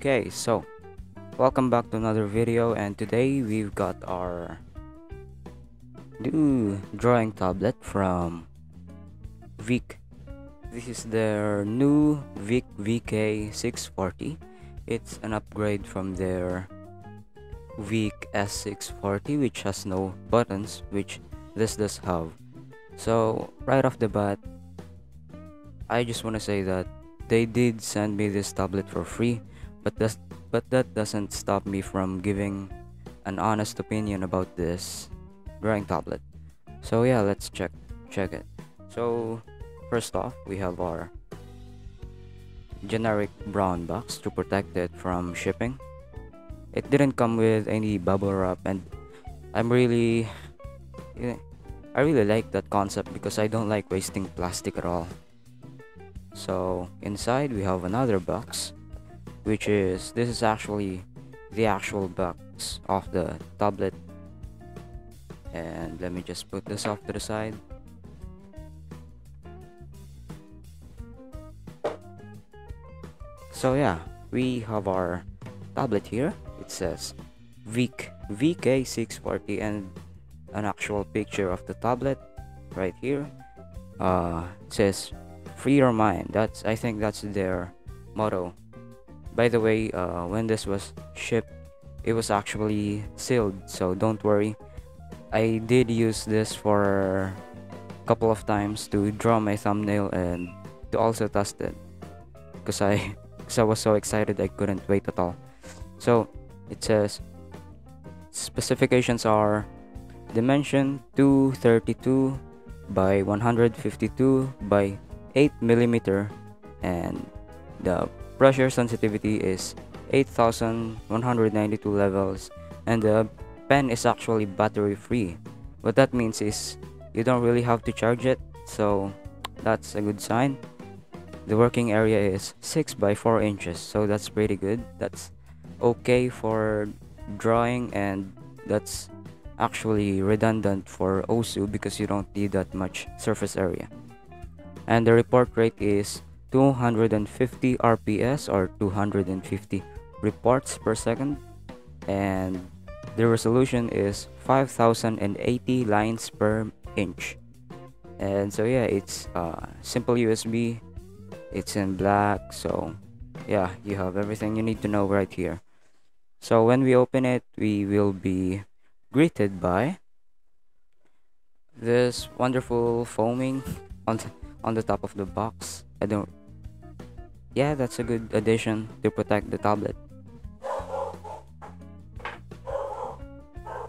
Okay, so welcome back to another video, and today we've got our new drawing tablet from VEIKK. This is their new VEIKK VK640. It's an upgrade from their VEIKK S640, which has no buttons, which this does have. So right off the bat, I just want to say that they did send me this tablet for free, but that doesn't stop me from giving an honest opinion about this drawing tablet. So yeah, let's check it. So first off, we have our generic brown box to protect it from shipping. It didn't come with any bubble wrap, and I really like that concept because I don't like wasting plastic at all. So inside we have another box, which is, this is actually the actual box of the tablet, and let me just put this off to the side. So yeah, we have our tablet here. It says VEIKK VK640 and an actual picture of the tablet right here. It says free your mind. That's, I think that's their motto. By the way, when this was shipped, it was actually sealed, so don't worry. I did use this for a couple of times to draw my thumbnail and to also test it, because I was so excited I couldn't wait at all. So it says specifications are dimension 232 by 152 by 8 millimeter, and the pressure sensitivity is 8,192 levels, and the pen is actually battery free. What that means is you don't really have to charge it, so that's a good sign. The working area is 6 by 4 inches, so that's pretty good. That's okay for drawing, and that's actually redundant for osu! Because you don't need that much surface area. And the report rate is 250 RPS or 250 reports per second, and the resolution is 5080 lines per inch. And so yeah, it's simple USB. It's in black, so yeah, you have everything you need to know right here. So when we open it, we will be greeted by this wonderful foaming on the top of the box. Yeah, that's a good addition to protect the tablet.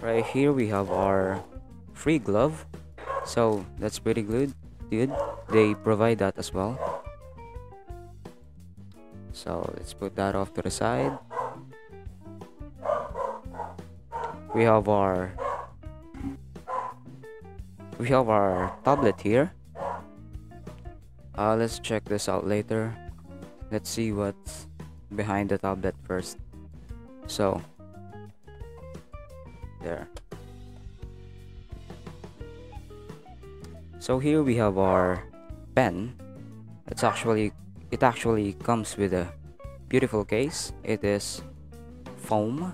Right here we have our free glove, so that's pretty good. They provide that as well. So let's put that off to the side. We have our tablet here. Let's check this out later. Let's see what's behind the tablet first. So there. So here we have our pen. It actually comes with a beautiful case. It is foam,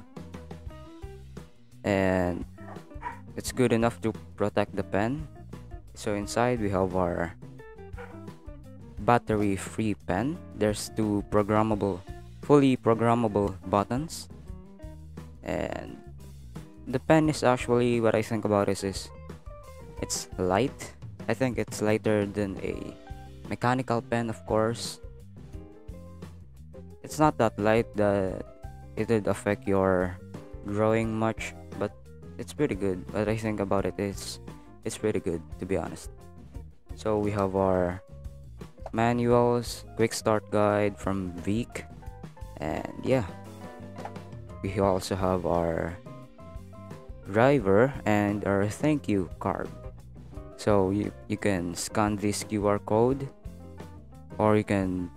and it's good enough to protect the pen. So inside we have our battery free pen. There's two fully programmable buttons, and the pen is actually, what I think about this is it's light. I think it's lighter than a mechanical pen, of course. It's not that light that it would affect your drawing much, but it's pretty good. What I think about it is it's pretty good, to be honest. So we have our manuals, quick start guide from VEIKK, and yeah, we also have our driver and our thank you card. So you can scan this QR code, or you can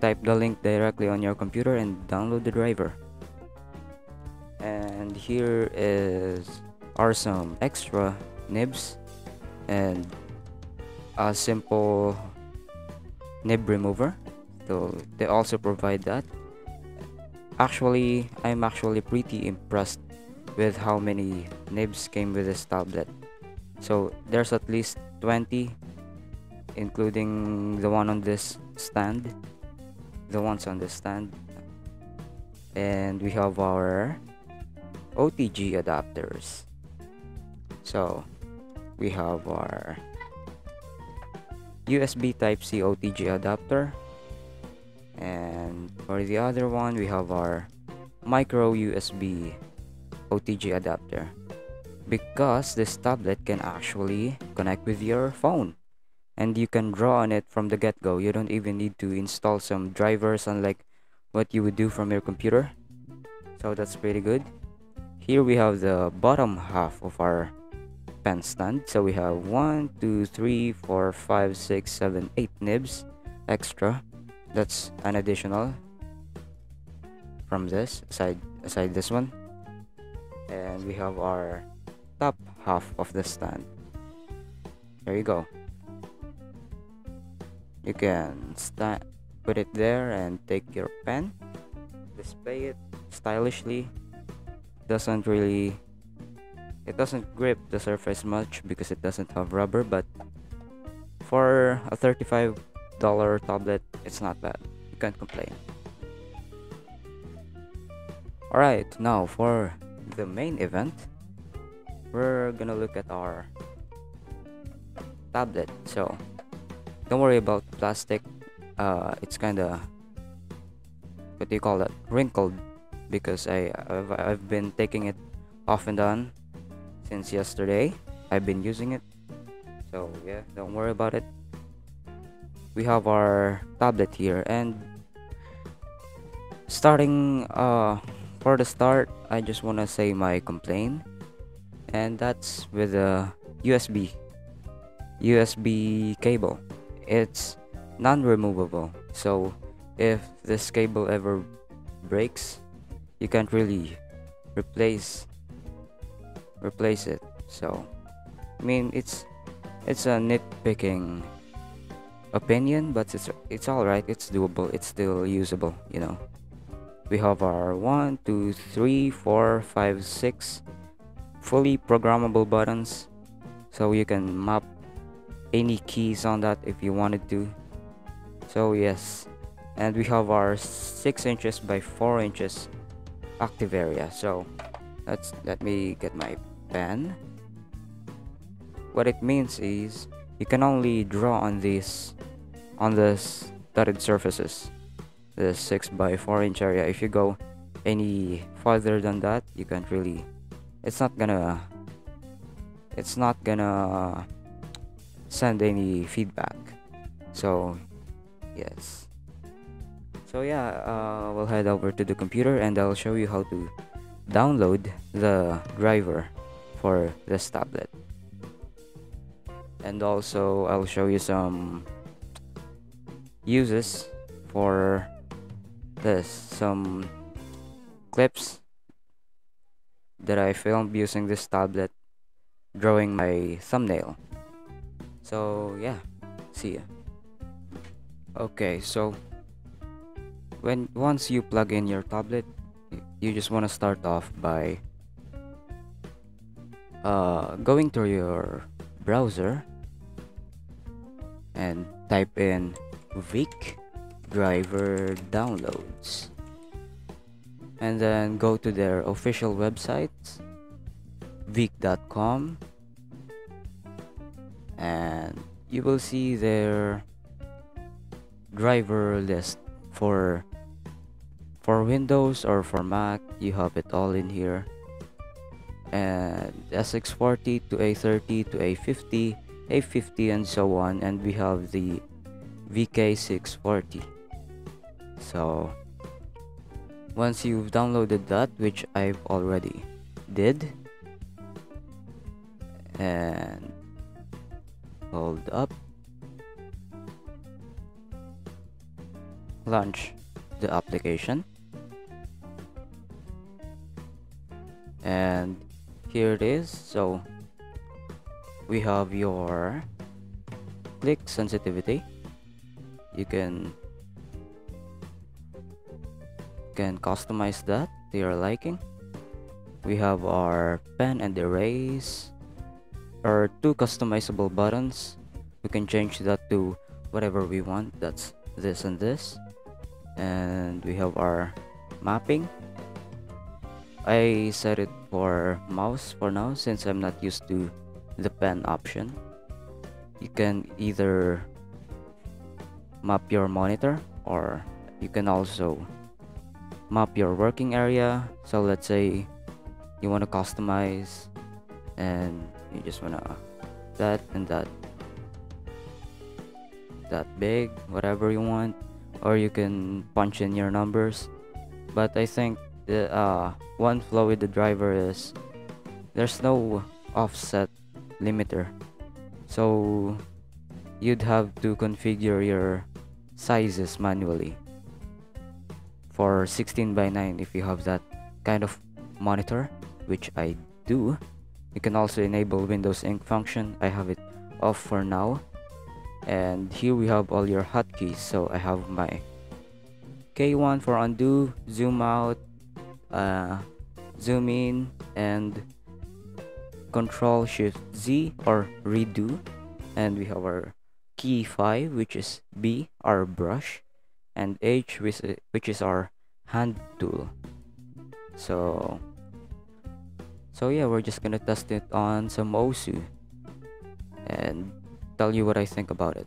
type the link directly on your computer and download the driver. And here are some extra nibs and a simple nib remover, so they also provide that. Actually, I'm actually pretty impressed with how many nibs came with this tablet. So there's at least 20, including the one on this stand, the ones on the stand, and we have our OTG adapters. So we have our USB Type-C OTG adapter, and for the other one we have our micro USB OTG adapter, because this tablet can actually connect with your phone and you can draw on it from the get-go. You don't even need to install some drivers, unlike what you would do from your computer. So that's pretty good. Here we have the bottom half of our pen stand. So we have 1, 2, 3, 4, 5, 6, 7, 8 nibs extra. That's an additional from this side, aside this one. And we have our top half of the stand. There you go. You can put it there and take your pen, display it stylishly. It doesn't grip the surface much because it doesn't have rubber, but for a $35 tablet, it's not bad. You can't complain. Alright, now for the main event, we're gonna look at our tablet. So don't worry about plastic. It's kind of, what do you call that, wrinkled, because I've been taking it off and on since yesterday. I've been using it, so yeah, don't worry about it. We have our tablet here, and starting for the start, I just want to say my complaint, and that's with the USB cable. It's non-removable, so if this cable ever breaks, you can't really replace it. So I mean, it's a nitpicking opinion, but it's all right. It's doable. It's still usable, you know. We have our 1, 2, 3, 4, 5, 6 fully programmable buttons, so you can map any keys on that if you wanted to. So yes, and we have our 6 inches by 4 inches active area. So let me get my pen. What it means is you can only draw on these, on the studded surfaces, the 6 by 4 inch area. If you go any farther than that, you can't really, it's not gonna send any feedback. So yes, so yeah, we'll head over to the computer and I'll show you how to download the driver for this tablet, and also I'll show you some uses for this, some clips that I filmed using this tablet drawing my thumbnail. So yeah, see ya. Okay, so once you plug in your tablet, you just want to start off by going to your browser and type in VEIKK driver downloads, and then go to their official website, veikk.com, and you will see their driver list for Windows or for Mac. You have it all in here, and S640 to A30 to A50, A50, and so on. And we have the VK640. So once you've downloaded that, which I've already did, and hold up, launch the application, and here it is. So we have your click sensitivity. You can can customize that to your liking. We have our pen and erase, or two customizable buttons. We can change that to whatever we want, that's this and this. And we have our mapping. I set it for mouse for now since I'm not used to the pen option. You can either map your monitor, or you can also map your working area. So let's say you want to customize and you just want to that and that, that big, whatever you want, or you can punch in your numbers. But I think the one flaw with the driver is there's no offset limiter, so you'd have to configure your sizes manually for 16:9 if you have that kind of monitor, which I do. You can also enable Windows Ink function. I have it off for now. And here we have all your hotkeys. So I have my K1 for undo, zoom out, zoom in, and Control Shift Z or redo. And we have our key 5, which is B, our brush, and H, which is our hand tool. So yeah, we're just gonna test it on some osu! And tell you what I think about it.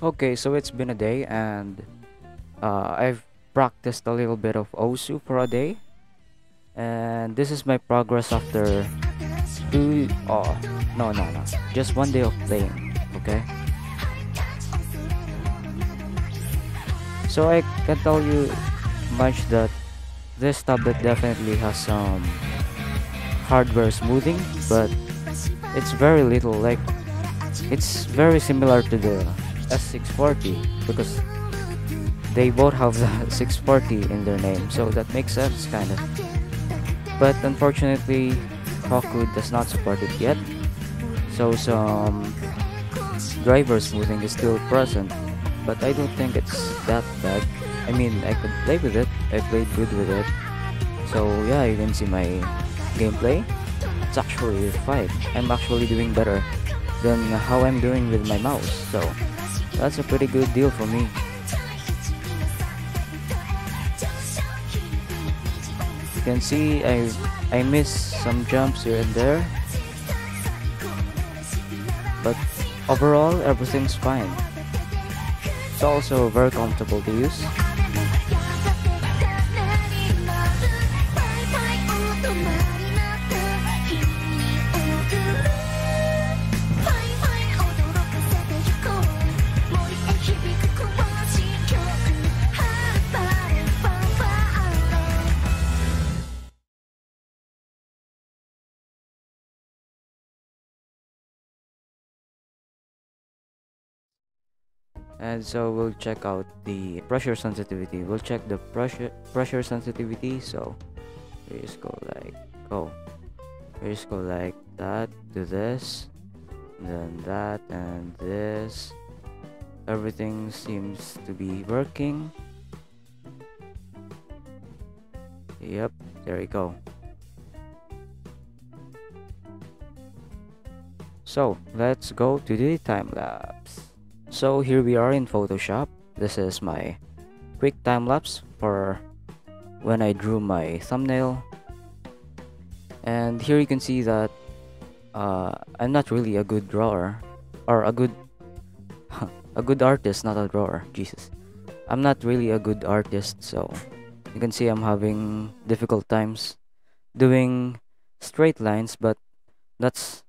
Okay, so it's been a day, and I've practiced a little bit of osu! For a day, and this is my progress after just 1 day of playing. Okay, so I can tell you much that this tablet definitely has some hardware smoothing, but it's very little. Like, it's very similar to the S640 because they both have the 640 in their name, so that makes sense, kind of. But unfortunately, Hawkwood does not support it yet, so some driver smoothing is still present, but I don't think it's that bad. I mean, I could play with it, I played good with it, so yeah, you can see my gameplay. It's actually fine. I'm actually doing better than how I'm doing with my mouse, so that's a pretty good deal for me. You can see I miss some jumps here and there, but overall everything's fine. It's also very comfortable to use. And so we'll check out the pressure sensitivity. We'll check the pressure sensitivity. So we just go like that to this, and then that and this. Everything seems to be working. Yep, there you go. So let's go to the time lapse. So here we are in Photoshop. This is my quick time lapse for when I drew my thumbnail. And here you can see that I'm not really a good drawer, or a good artist, not a drawer. Jesus, I'm not really a good artist, so you can see I'm having difficult times doing straight lines, but that's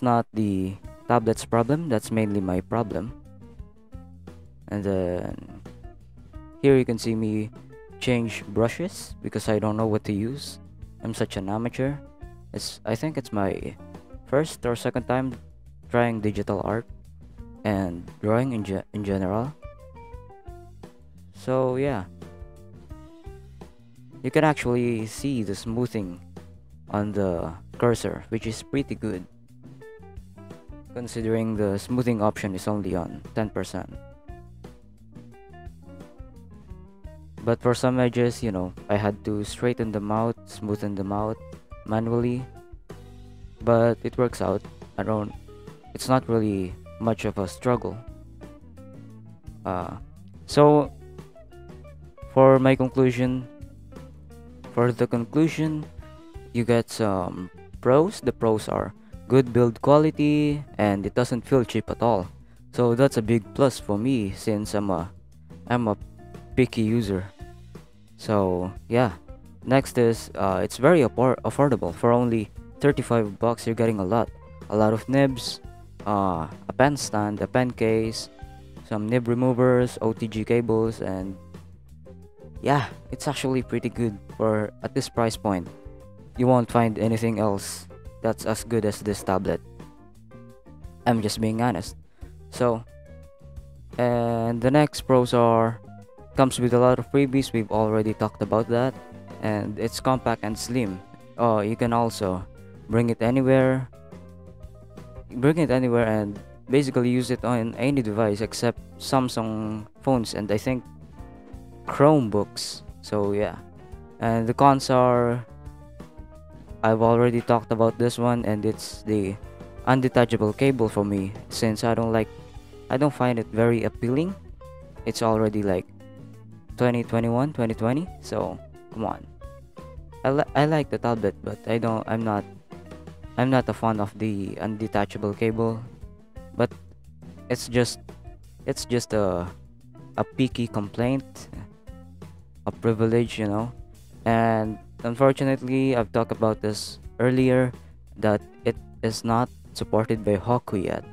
not the tablet's problem, that's mainly my problem. And then here you can see me change brushes because I don't know what to use. I'm such an amateur. I think it's my first or second time trying digital art and drawing in general. So yeah, you can actually see the smoothing on the cursor, which is pretty good, considering the smoothing option is only on 10%. But for some edges, you know, I had to straighten them out, smoothen them out manually. But it works out. It's not really much of a struggle. So for my conclusion, you get some pros. The pros are good build quality, and it doesn't feel cheap at all. So that's a big plus for me, since I'm a picky user. So yeah. Next is it's very affordable. For only $35, you're getting a lot of nibs, a pen stand, a pen case, some nib removers, OTG cables, and yeah, it's actually pretty good for at this price point. You won't find anything else that's as good as this tablet. I'm just being honest. So, and the next pros are, comes with a lot of freebies. We've already talked about that, and it's compact and slim. Oh, you can also bring it anywhere and basically use it on any device except Samsung phones and I think Chromebooks. So yeah. And the cons are, I've already talked about this one, and it's the undetachable cable for me, since I don't find it very appealing. It's already like 2020, so come on. I like the tablet, but I'm not a fan of the undetachable cable. But it's just a picky complaint, a privilege, you know. And unfortunately, I've talked about this earlier, that it is not supported by Hawkwood yet.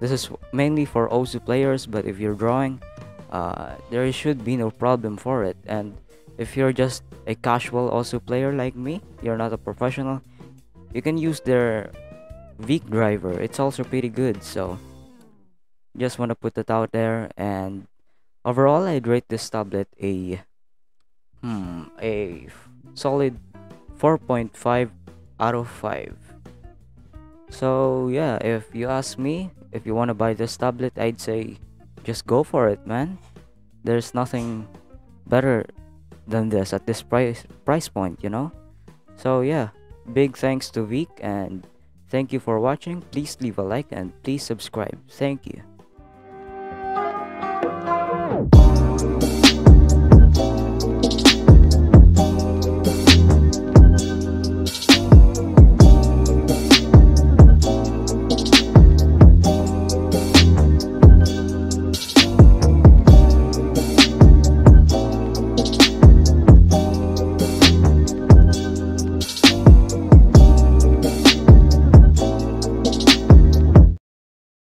This is mainly for osu! Players, but if you're drawing, there should be no problem for it. And if you're just a casual osu! Player like me, you're not a professional, you can use their VEIKK driver. It's also pretty good. So just want to put that out there. And overall, I'd rate this tablet a solid 4.5 out of 5. So yeah, if you ask me, if you want to buy this tablet, I'd say just go for it, man. There's nothing better than this at this price point, you know. So yeah, big thanks to VEIKK, and thank you for watching. Please leave a like and please subscribe. Thank you.